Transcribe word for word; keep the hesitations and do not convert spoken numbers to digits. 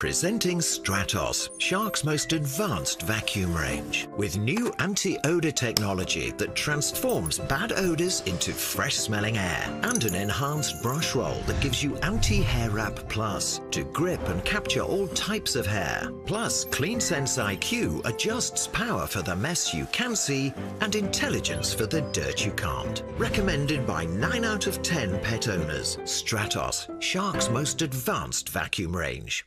Presenting Stratos, Shark's most advanced vacuum range, with new anti-odor technology that transforms bad odors into fresh-smelling air, and an enhanced brush roll that gives you Anti-Hair Wrap Plus to grip and capture all types of hair. Plus, CleanSense I Q adjusts power for the mess you can see and intelligence for the dirt you can't. Recommended by nine out of ten pet owners, Stratos, Shark's most advanced vacuum range.